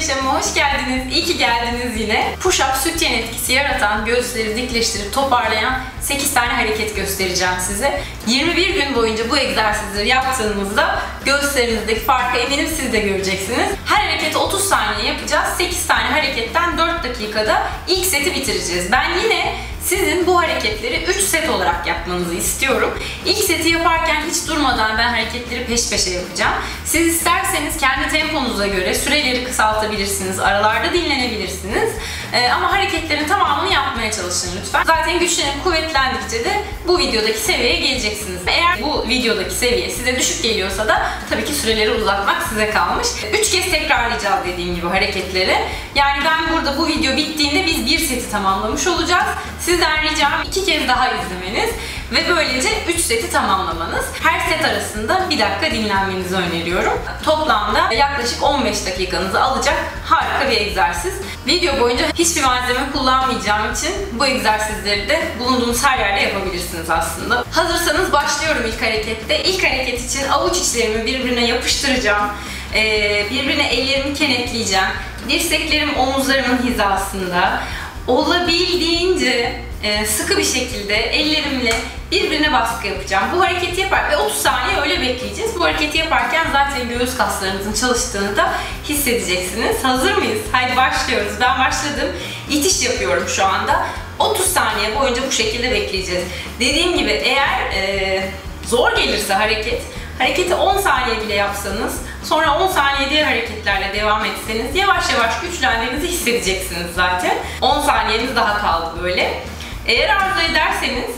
Yaşamıma hoş geldiniz. İyi ki geldiniz yine. Push-up sütyen etkisi yaratan, göğüsleri dikleştirip toparlayan 8 tane hareket göstereceğim size. 21 gün boyunca bu egzersizleri yaptığınızda göğüslerinizdeki farkı eminim siz de göreceksiniz. Her hareketi 30 saniye yapacağız. 8 tane hareketten 4 dakikada ilk seti bitireceğiz. Ben yine sizin bu hareketleri 3 set olarak yapmanızı istiyorum. İlk seti yaparken hiç durmadan ben hareketleri peş peşe yapacağım. Siz isterseniz kendi temponuza göre süreleri kısaltabilirsiniz, aralarda dinlenebilirsiniz. Ama hareketlerin tamamını yapmaya çalışın lütfen. Zaten güçlenip kuvvetlendikçe de bu videodaki seviyeye geleceksiniz. Eğer bu videodaki seviye size düşük geliyorsa da tabii ki süreleri uzatmak size kalmış. 3 kez tekrarlayacağız dediğim gibi hareketleri. Yani ben burada bu video bittiğinde biz bir seti tamamlamış olacağız. Sizden ricam 2 kez daha izlemeniz ve böylece 3 seti tamamlamanız. Her set arasında 1 dakika dinlenmenizi öneriyorum. Toplamda yaklaşık 15 dakikanızı alacak harika bir egzersiz. Video boyunca hiçbir malzeme kullanmayacağım için bu egzersizleri de bulunduğunuz her yerde yapabilirsiniz aslında. Hazırsanız başlıyorum ilk harekette. İlk hareket için avuç içlerimi birbirine yapıştıracağım. Birbirine ellerimi kenetleyeceğim. Dirseklerim omuzlarımın hizasında. Olabildiğince sıkı bir şekilde ellerimle birbirine baskı yapacağım. Bu hareketi yaparken 30 saniye öyle bekleyeceğiz. Bu hareketi yaparken zaten göğüs kaslarınızın çalıştığını da hissedeceksiniz. Hazır mıyız? Haydi başlıyoruz. Ben başladım. İtiş yapıyorum şu anda. 30 saniye boyunca bu şekilde bekleyeceğiz. Dediğim gibi eğer zor gelirse hareketi 10 saniye bile yapsanız, sonra 10 saniye diğer hareketlerle devam etseniz yavaş yavaş güçlendiğinizi hissedeceksiniz zaten. 10 saniyeniz daha kaldı böyle. Eğer arzu ederseniz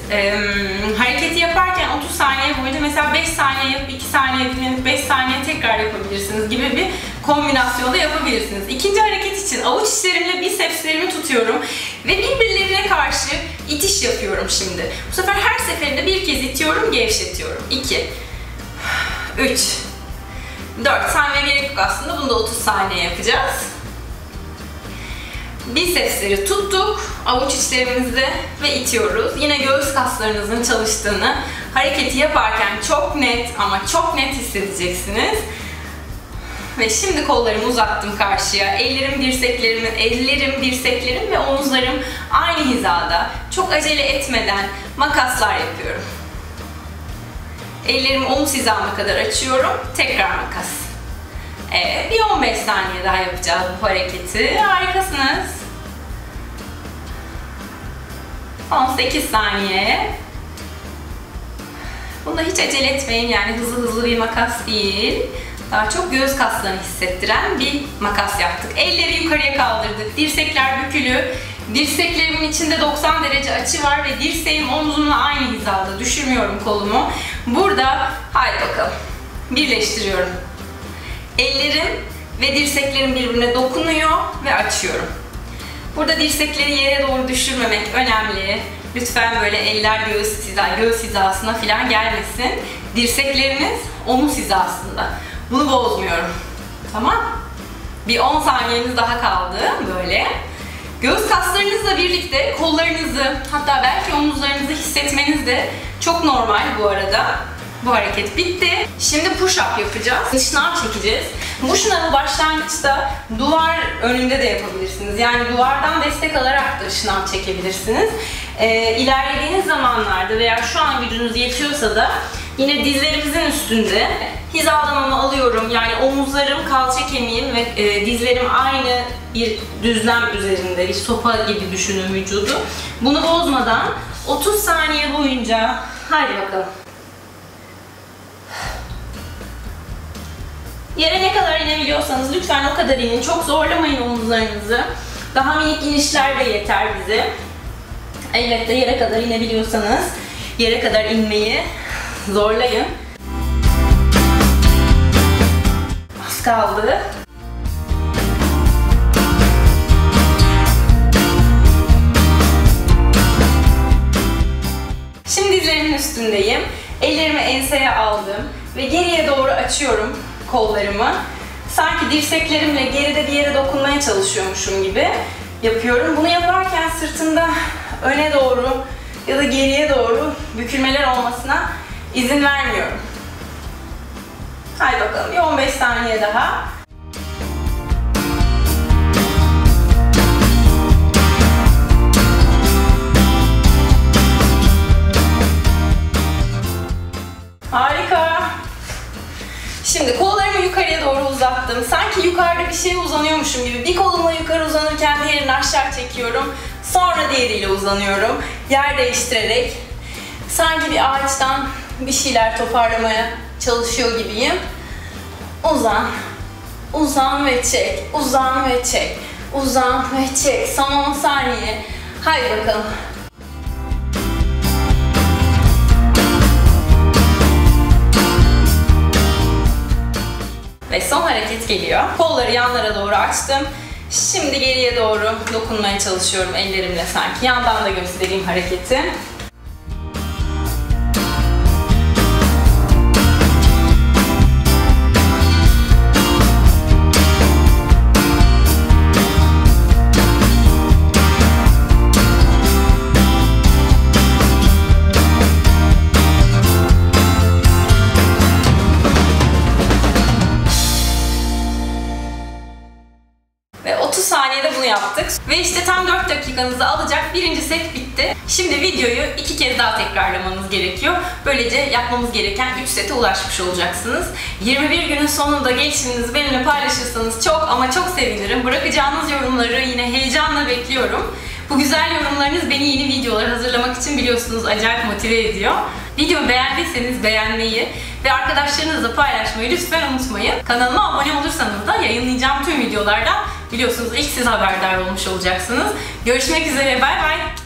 hareketi yaparken 30 saniye boyunca mesela 5 saniye yapıp 2 saniye dinlenip 5 saniye tekrar yapabilirsiniz gibi bir kombinasyonda yapabilirsiniz. İkinci hareket için avuç içlerimle bisepslerimi tutuyorum ve birbirlerine karşı itiş yapıyorum şimdi. Bu sefer her seferinde bir kez itiyorum, gevşetiyorum. 2 3 4 saniye gerek yok aslında. Bunu da 30 saniye yapacağız. Bisepsleri tuttuk avuç içlerimizde ve itiyoruz. Yine göğüs kaslarınızın çalıştığını hareketi yaparken çok net ama çok net hissedeceksiniz. Ve şimdi kollarımı uzattım karşıya. Ellerim, dirseklerim ve omuzlarım aynı hizada. Çok acele etmeden makaslar yapıyorum. Ellerimi omuz hizama kadar açıyorum. Tekrar makas. Evet, bir 15 saniye daha yapacağız bu hareketi. Harikasınız. 18 saniye. Bunda hiç acele etmeyin. Yani hızlı bir makas değil. Daha çok göğüs kaslarını hissettiren bir makas yaptık. Elleri yukarıya kaldırdık. Dirsekler bükülü. Dirseklerimin içinde 90 derece açı var ve dirseğim omzumla aynı hizada. Düşürmüyorum kolumu. Burada haydi bakalım. Birleştiriyorum. Ellerim ve dirseklerim birbirine dokunuyor ve açıyorum. Burada dirsekleri yere doğru düşürmemek önemli. Lütfen böyle eller göğüs hizasına falan gelmesin. Dirsekleriniz omuz hizasında. Bunu bozmuyorum. Tamam. Bir 10 saniyeniz daha kaldı. Böyle. Göğüs kaslarınızla birlikte kollarınızı, hatta belki omuzlarınızı hissetmeniz de çok normal bu arada. Bu hareket bitti. Şimdi push-up yapacağız. Şınav çekeceğiz. Bu şınavı başlangıçta duvar önünde de yapabilirsiniz. Yani duvardan destek alarak da şınav çekebilirsiniz. İlerlediğiniz zamanlarda veya şu an gücünüz yetiyorsa da yine dizlerimizin üstünde hizalamamı alıyorum. Yani omuzlarım, kalça kemiğim ve dizlerim aynı bir düzlem üzerinde. Bir sopa gibi düşünün vücudu. Bunu bozmadan 30 saniye boyunca haydi bakalım. Yere ne kadar inebiliyorsanız lütfen o kadar inin. Çok zorlamayın omuzlarınızı. Daha minik inişler de yeter bize. Elbette yere kadar inebiliyorsanız yere kadar inmeyi zorlayın. Az kaldı. Şimdi dizlerimin üstündeyim. Ellerimi enseye aldım ve geriye doğru açıyorum kollarımı. Sanki dirseklerimle geride bir yere dokunmaya çalışıyormuşum gibi yapıyorum. Bunu yaparken sırtımda öne doğru ya da geriye doğru bükülmeler olmasına izin vermiyorum. Haydi bakalım. Bir 15 saniye daha. Şimdi kollarımı yukarıya doğru uzattım. Sanki yukarıda bir şeye uzanıyormuşum gibi. Bir kolumla yukarı uzanırken diğerini aşağı çekiyorum. Sonra diğeriyle uzanıyorum. Yer değiştirerek sanki bir ağaçtan bir şeyler toparlamaya çalışıyor gibiyim. Uzan. Uzan ve çek. Uzan ve çek. Uzan ve çek. Son 10 saniye. Haydi bakalım. Ve son hareket geliyor. Kolları yanlara doğru açtım. Şimdi geriye doğru dokunmaya çalışıyorum ellerimle sanki. Yandan da göstereyim hareketi. Ve 30 saniyede bunu yaptık. Ve işte tam 4 dakikanızı alacak birinci set bitti. Şimdi videoyu 2 kez daha tekrarlamanız gerekiyor. Böylece yapmamız gereken 3 sete ulaşmış olacaksınız. 21 günün sonunda gelişiminizi benimle paylaşırsanız çok ama çok sevinirim. Bırakacağınız yorumları yine heyecanla bekliyorum. Bu güzel yorumlarınız beni yeni videolar hazırlamak için biliyorsunuz acayip motive ediyor. Videomu beğendiyseniz beğenmeyi ve arkadaşlarınızla paylaşmayı lütfen unutmayın. Kanalıma abone olursanız da yayınlayacağım tüm videolardan biliyorsunuz ilk siz haberdar olmuş olacaksınız. Görüşmek üzere, bay bay.